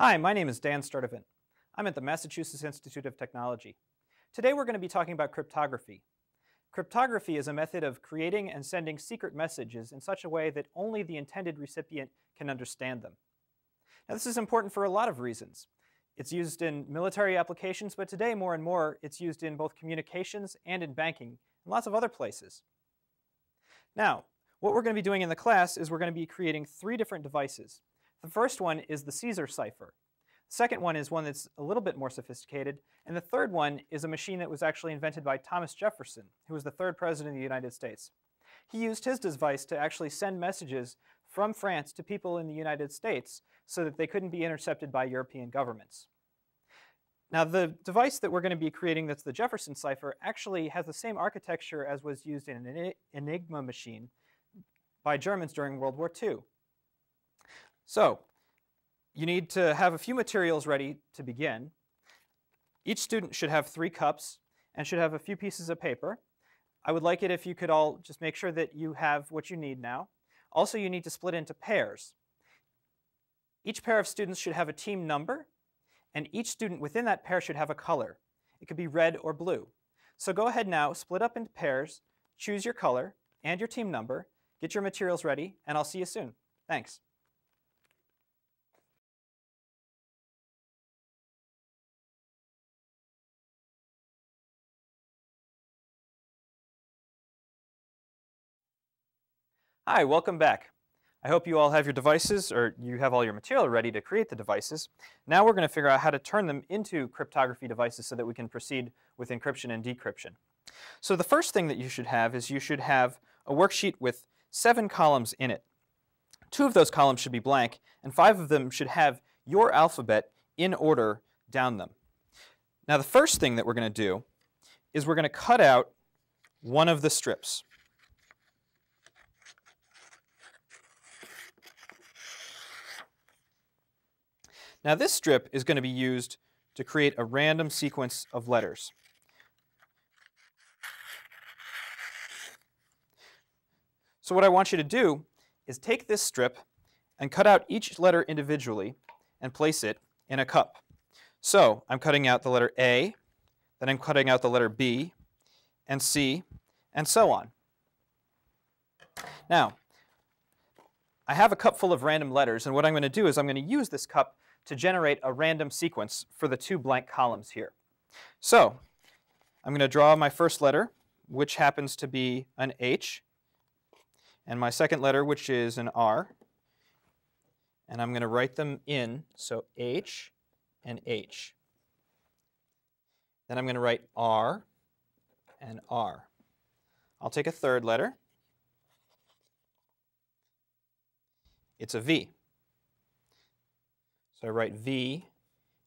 Hi, my name is Dan Sturdivant. I'm at the Massachusetts Institute of Technology. Today we're going to be talking about cryptography. Cryptography is a method of creating and sending secret messages in such a way that only the intended recipient can understand them. Now, this is important for a lot of reasons. It's used in military applications, but today more and more it's used in both communications and in banking, and lots of other places. Now, what we're going to be doing in the class is we're going to be creating three different devices. The first one is the Caesar cipher. The second one is one that's a little bit more sophisticated. And the third one is a machine that was actually invented by Thomas Jefferson, who was the third president of the United States. He used his device to actually send messages from France to people in the United States so that they couldn't be intercepted by European governments. Now, the device that we're going to be creating that's the Jefferson cipher actually has the same architecture as was used in an Enigma machine by Germans during World War II. So, you need to have a few materials ready to begin. Each student should have 3 cups and should have a few pieces of paper. I would like it if you could all just make sure that you have what you need now. Also, you need to split into pairs. Each pair of students should have a team number, and each student within that pair should have a color. It could be red or blue. So go ahead now, split up into pairs, choose your color and your team number, get your materials ready, and I'll see you soon. Thanks. Hi, welcome back. I hope you all have your devices, or you have all your material ready to create the devices. Now we're going to figure out how to turn them into cryptography devices so that we can proceed with encryption and decryption. So the first thing that you should have is you should have a worksheet with 7 columns in it. 2 of those columns should be blank, and 5 of them should have your alphabet in order down them. Now the first thing that we're going to do is we're going to cut out one of the strips. Now this strip is going to be used to create a random sequence of letters. So what I want you to do is take this strip and cut out each letter individually and place it in a cup. So I'm cutting out the letter A, then I'm cutting out the letter B and C, and so on. Now, I have a cup full of random letters, and what I'm going to do is I'm going to use this cup to generate a random sequence for the 2 blank columns here. So I'm going to draw my first letter, which happens to be an H, and my second letter, which is an R, and I'm going to write them in, so H and H. Then I'm going to write R and R. I'll take a third letter. It's a V. So I write V,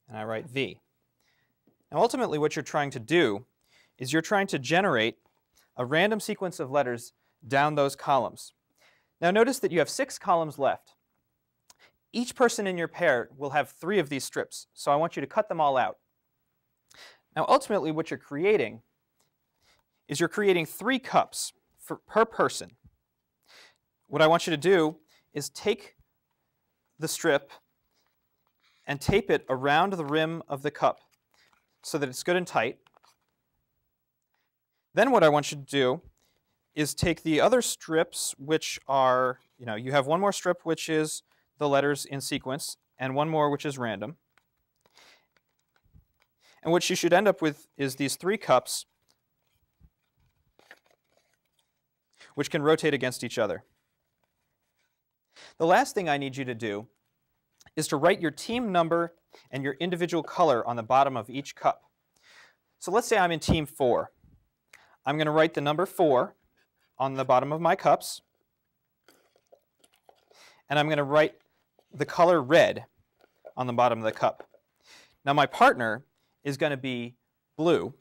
and I write V. Now ultimately what you're trying to do is you're trying to generate a random sequence of letters down those columns. Now notice that you have 6 columns left. Each person in your pair will have 3 of these strips, so I want you to cut them all out. Now ultimately what you're creating is you're creating 3 cups per person. What I want you to do is take the strip and tape it around the rim of the cup so that it's good and tight. Then what I want you to do is take the other strips, which are, you have one more strip which is the letters in sequence and one more which is random. And what you should end up with is these 3 cups which can rotate against each other. The last thing I need you to do is to write your team number and your individual color on the bottom of each cup. So let's say I'm in team 4. I'm going to write the number 4 on the bottom of my cups, and I'm going to write the color red on the bottom of the cup. Now my partner is going to be blue,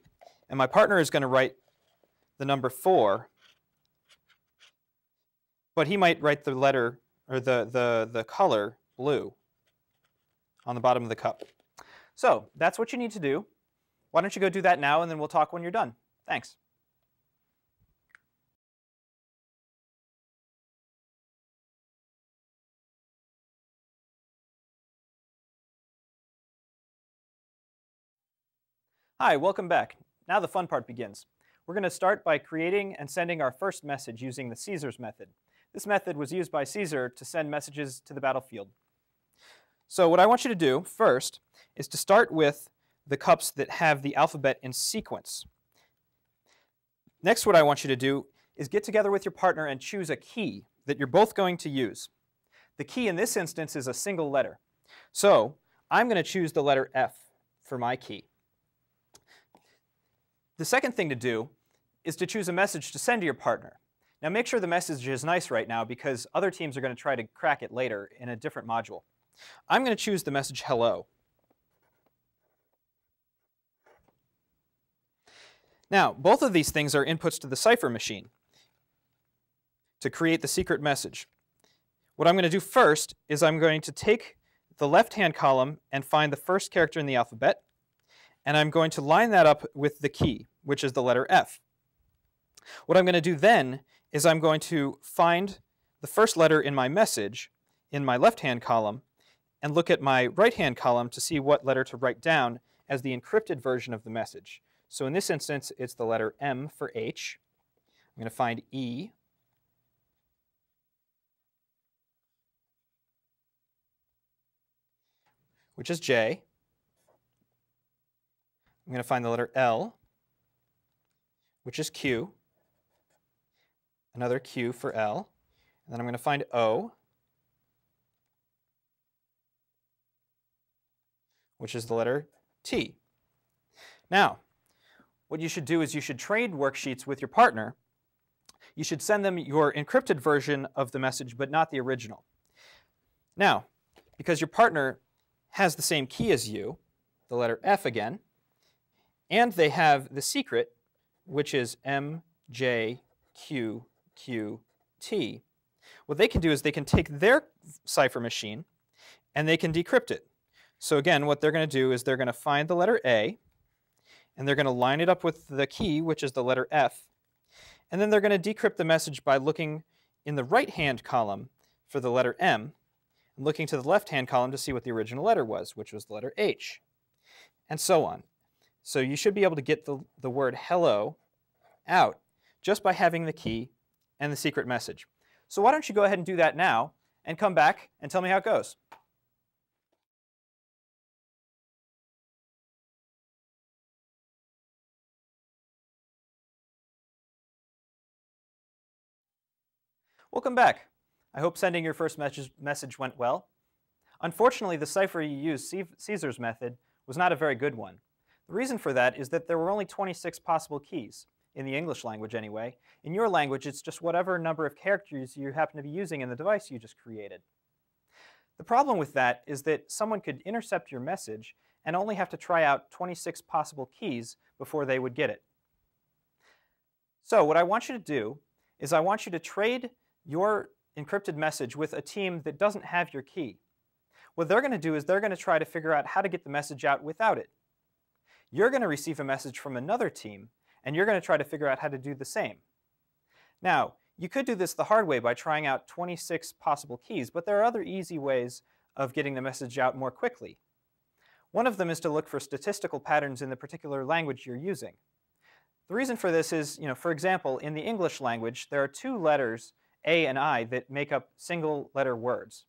and my partner is going to write the number 4, but he might write the letter or the color blue on the bottom of the cup. So that's what you need to do. Why don't you go do that now, and then we'll talk when you're done. Thanks. Hi, welcome back. Now the fun part begins. We're going to start by creating and sending our first message using the Caesar's method. This method was used by Caesar to send messages to the battlefield. So what I want you to do first is to start with the cups that have the alphabet in sequence. Next, what I want you to do is get together with your partner and choose a key that you're both going to use. The key in this instance is a single letter. So I'm going to choose the letter F for my key. The second thing to do is to choose a message to send to your partner. Now make sure the message is nice right now because other teams are going to try to crack it later in a different module. I'm going to choose the message hello. Now both of these things are inputs to the cipher machine to create the secret message. What I'm going to do first is I'm going to take the left-hand column and find the first character in the alphabet. And I'm going to line that up with the key, which is the letter F. What I'm going to do then is I'm going to find the first letter in my message in my left-hand column and look at my right-hand column to see what letter to write down as the encrypted version of the message. So in this instance, it's the letter M for H. I'm going to find E. Which is J. I'm going to find the letter L, which is Q, another Q for L, and then I'm going to find O, which is the letter T. Now, what you should do is you should trade worksheets with your partner. You should send them your encrypted version of the message, but not the original. Now, because your partner has the same key as you, the letter F again, and they have the secret, which is MJQQT. What they can do is they can take their cipher machine and they can decrypt it. So again, what they're going to do is they're going to find the letter A and they're going to line it up with the key, which is the letter F. And then they're going to decrypt the message by looking in the right-hand column for the letter M and looking to the left-hand column to see what the original letter was, which was the letter H, and so on. So you should be able to get the word hello out just by having the key and the secret message. So why don't you go ahead and do that now and come back and tell me how it goes. Welcome back. I hope sending your first message went well. Unfortunately, the cipher you used, Caesar's method, was not a very good one. The reason for that is that there were only 26 possible keys, in the English language anyway. In your language, it's just whatever number of characters you happen to be using in the device you just created. The problem with that is that someone could intercept your message and only have to try out 26 possible keys before they would get it. So what I want you to do is I want you to trade your encrypted message with a team that doesn't have your key. What they're going to do is they're going to try to figure out how to get the message out without it. You're going to receive a message from another team, and you're going to try to figure out how to do the same. Now, you could do this the hard way by trying out 26 possible keys, but there are other easy ways of getting the message out more quickly. One of them is to look for statistical patterns in the particular language you're using. The reason for this is, for example, in the English language, there are two letters, A and I, that make up single-letter words.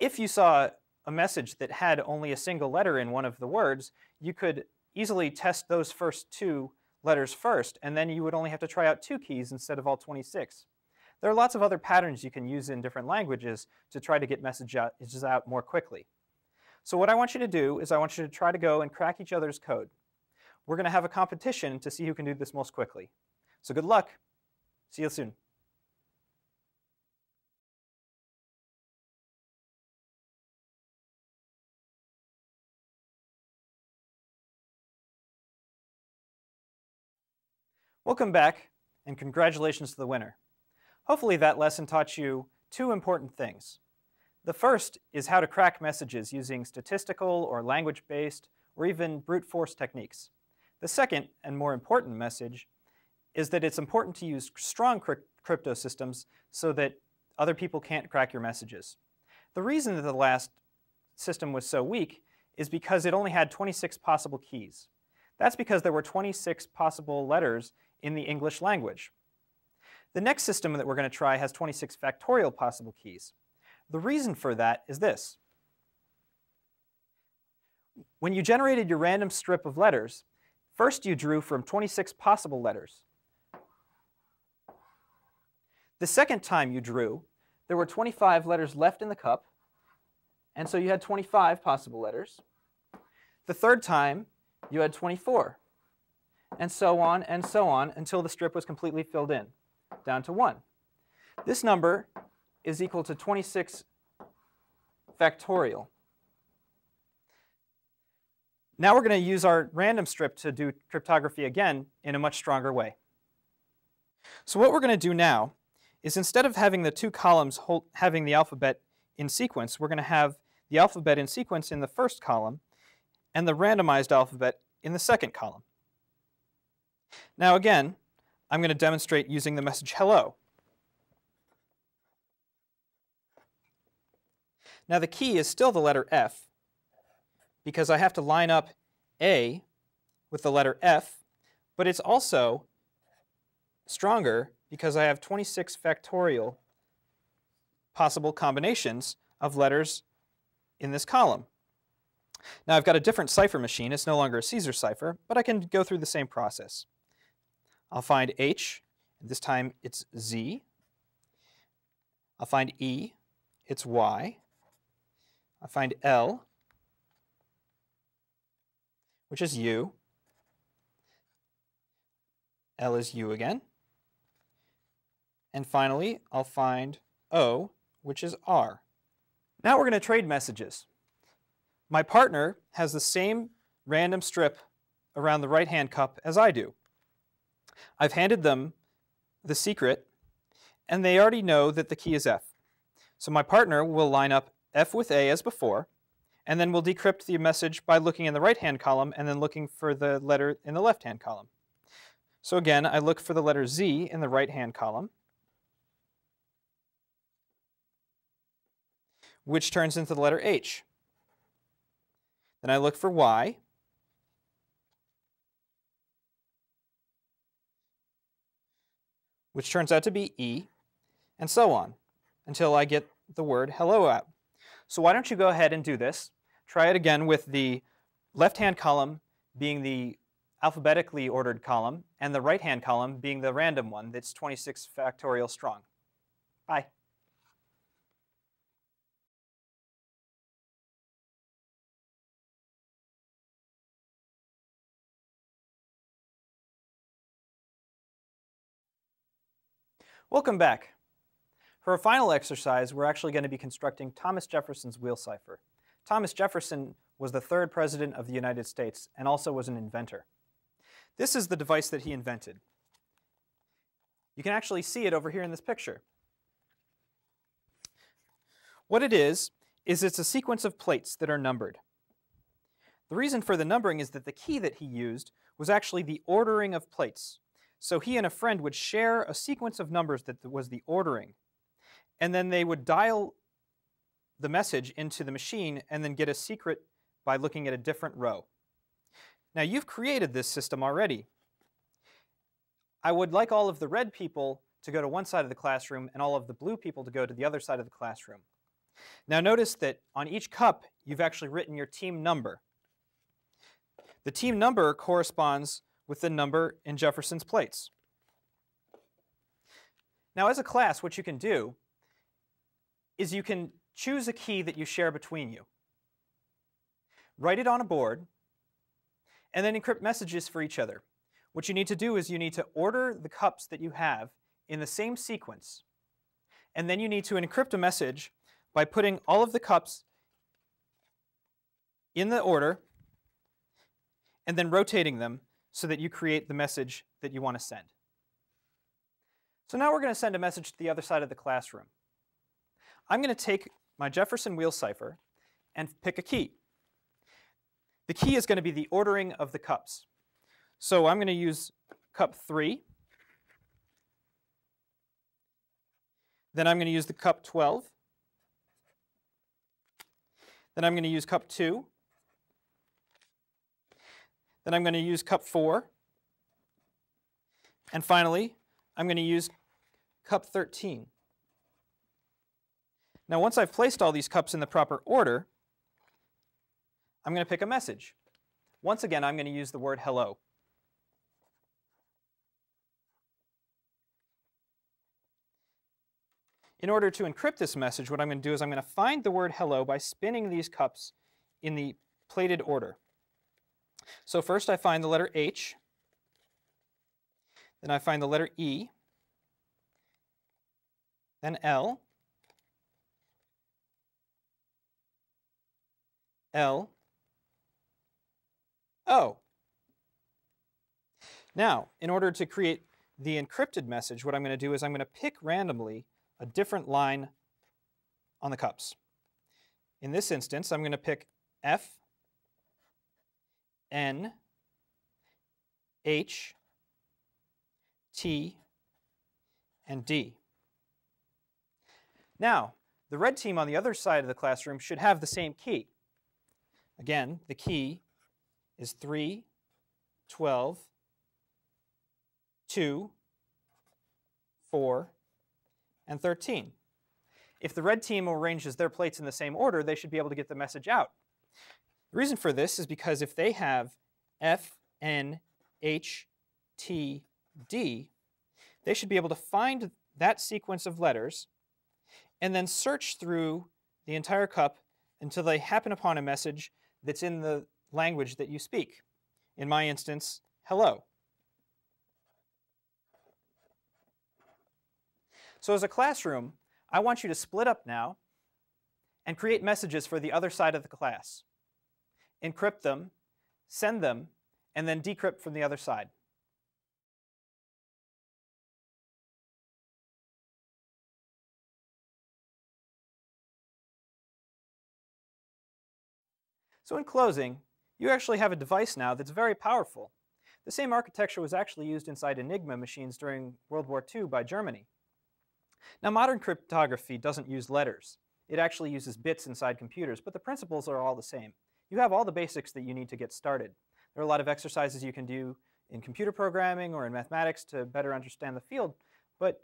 If you saw a message that had only a single letter in one of the words, you could easily test those first two letters first, and then you would only have to try out two keys instead of all 26. There are lots of other patterns you can use in different languages to try to get messages out more quickly. So what I want you to do is I want you to try to go and crack each other's code. We're going to have a competition to see who can do this most quickly. So good luck. See you soon. Welcome back, and congratulations to the winner. Hopefully that lesson taught you two important things. The first is how to crack messages using statistical or language-based or even brute force techniques. The second and more important message is that it's important to use strong crypto systems so that other people can't crack your messages. The reason that the last system was so weak is because it only had 26 possible keys. That's because there were 26 possible letters in the English language. The next system that we're going to try has 26 factorial possible keys. The reason for that is this. When you generated your random strip of letters, first you drew from 26 possible letters. The second time you drew, there were 25 letters left in the cup, and so you had 25 possible letters. The third time, you had 24, and so on, until the strip was completely filled in, down to 1. This number is equal to 26 factorial. Now we're going to use our random strip to do cryptography again in a much stronger way. So what we're going to do now is, instead of having the two columns having the alphabet in sequence, we're going to have the alphabet in sequence in the first column and the randomized alphabet in the second column. Now again, I'm going to demonstrate using the message hello. Now the key is still the letter F, because I have to line up A with the letter F, but it's also stronger because I have 26 factorial possible combinations of letters in this column. Now I've got a different cipher machine. It's no longer a Caesar cipher, but I can go through the same process. I'll find H, and this time it's Z. I'll find E, it's Y. I'll find L, which is U. L is U again. And finally, I'll find O, which is R. Now we're going to trade messages. My partner has the same random strip around the right-hand cup as I do. I've handed them the secret, and they already know that the key is F. So my partner will line up F with A as before, and then we'll decrypt the message by looking in the right-hand column and then looking for the letter in the left-hand column. So again, I look for the letter Z in the right-hand column, which turns into the letter H. Then I look for Y, which turns out to be E, and so on, until I get the word hello out. So why don't you go ahead and do this? Try it again with the left-hand column being the alphabetically ordered column and the right-hand column being the random one that's 26 factorial strong. Bye. Welcome back. For our final exercise, we're actually going to be constructing Thomas Jefferson's wheel cipher. Thomas Jefferson was the third president of the United States and also was an inventor. This is the device that he invented. You can actually see it over here in this picture. What it is it's a sequence of plates that are numbered. The reason for the numbering is that the key that he used was actually the ordering of plates. So he and a friend would share a sequence of numbers that was the ordering. And then they would dial the message into the machine and then get a secret by looking at a different row. Now you've created this system already. I would like all of the red people to go to one side of the classroom and all of the blue people to go to the other side of the classroom. Now notice that on each cup you've actually written your team number. The team number corresponds with the number in Jefferson's plates. Now as a class, what you can do is you can choose a key that you share between you, write it on a board, and then encrypt messages for each other. What you need to do is you need to order the cups that you have in the same sequence, and then you need to encrypt a message by putting all of the cups in the order and then rotating them so that you create the message that you want to send. So now we're going to send a message to the other side of the classroom. I'm going to take my Jefferson wheel cipher and pick a key. The key is going to be the ordering of the cups. So I'm going to use cup 3. Then I'm going to use the cup 12. Then I'm going to use cup 2. Then I'm going to use cup 4. And finally, I'm going to use cup 13. Now, once I've placed all these cups in the proper order, I'm going to pick a message. Once again, I'm going to use the word hello. In order to encrypt this message, what I'm going to do is I'm going to find the word hello by spinning these cups in the plated order. So first I find the letter H, then I find the letter E, then L, L, O. Now, in order to create the encrypted message, what I'm going to do is I'm going to pick randomly a different line on the cups. In this instance, I'm going to pick F, N, H, T, and D. Now, the red team on the other side of the classroom should have the same key. Again, the key is 3, 12, 2, 4, and 13. If the red team arranges their plates in the same order, they should be able to get the message out. The reason for this is because if they have F, N, H, T, D, they should be able to find that sequence of letters and then search through the entire cup until they happen upon a message that's in the language that you speak. In my instance, hello. So as a classroom, I want you to split up now and create messages for the other side of the class. Encrypt them, send them, and then decrypt from the other side. So in closing, you actually have a device now that's very powerful. The same architecture was actually used inside Enigma machines during World War II by Germany. Now, modern cryptography doesn't use letters. It actually uses bits inside computers, but the principles are all the same. You have all the basics that you need to get started. There are a lot of exercises you can do in computer programming or in mathematics to better understand the field, but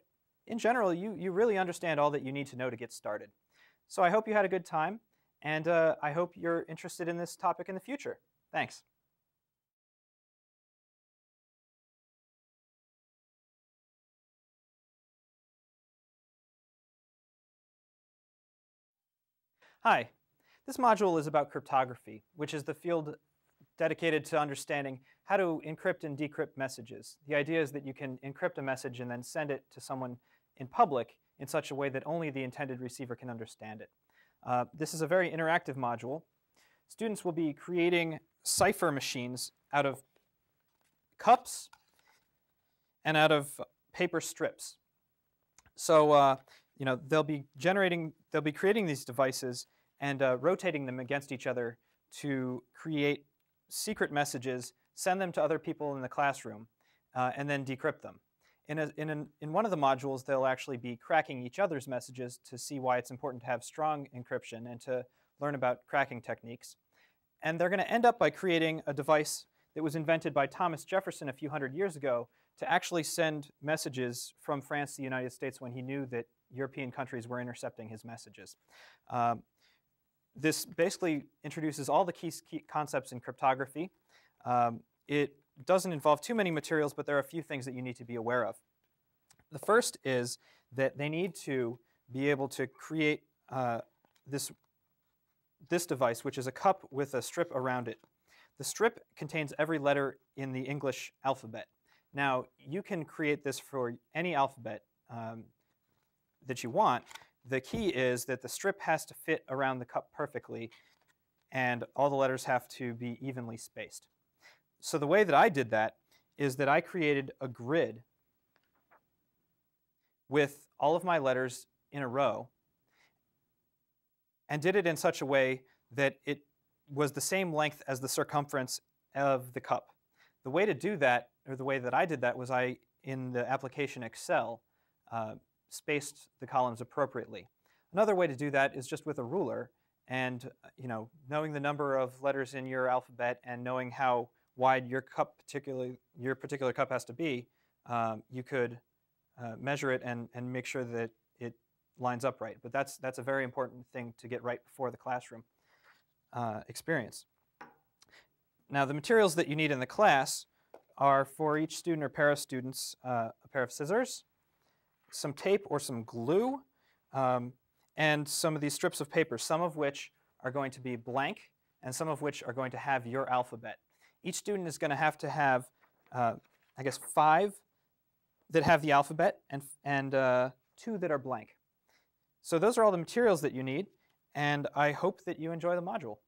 in general, you really understand all that you need to know to get started. So I hope you had a good time, and I hope you're interested in this topic in the future. Thanks. Hi, this module is about cryptography, which is the field dedicated to understanding how to encrypt and decrypt messages. The idea is that you can encrypt a message and then send it to someone in public in such a way that only the intended receiver can understand it. This is a very interactive module. Students will be creating cipher machines out of cups and out of paper strips. So, you know, they'll be creating these devices and rotating them against each other to create secret messages, send them to other people in the classroom, and then decrypt them. In one of the modules, they'll actually be cracking each other's messages to see why it's important to have strong encryption and to learn about cracking techniques. And they're going to end up by creating a device that was invented by Thomas Jefferson a few hundred years ago to actually send messages from France to the United States when he knew that European countries were intercepting his messages. This basically introduces all the key concepts in cryptography. It doesn't involve too many materials, but there are a few things that you need to be aware of. The first is that they need to be able to create this device, which is a cup with a strip around it. The strip contains every letter in the English alphabet. Now, you can create this for any alphabet that you want. The key is that the strip has to fit around the cup perfectly, and all the letters have to be evenly spaced. So the way that I did that is that I created a grid with all of my letters in a row and did it in such a way that it was the same length as the circumference of the cup. The way to do that, or the way that I did that, was I, in the application Excel, spaced the columns appropriately. Another way to do that is just with a ruler and, you know, knowing the number of letters in your alphabet and knowing how wide your cup particular cup has to be, you could measure it and make sure that it lines up right. But that's a very important thing to get right before the classroom experience. Now, the materials that you need in the class are, for each student or pair of students, a pair of scissors, some tape or some glue, and some of these strips of paper, some of which are going to be blank and some of which are going to have your alphabet. Each student is going to have, I guess, 5 that have the alphabet and 2 that are blank. So those are all the materials that you need, and I hope that you enjoy the module.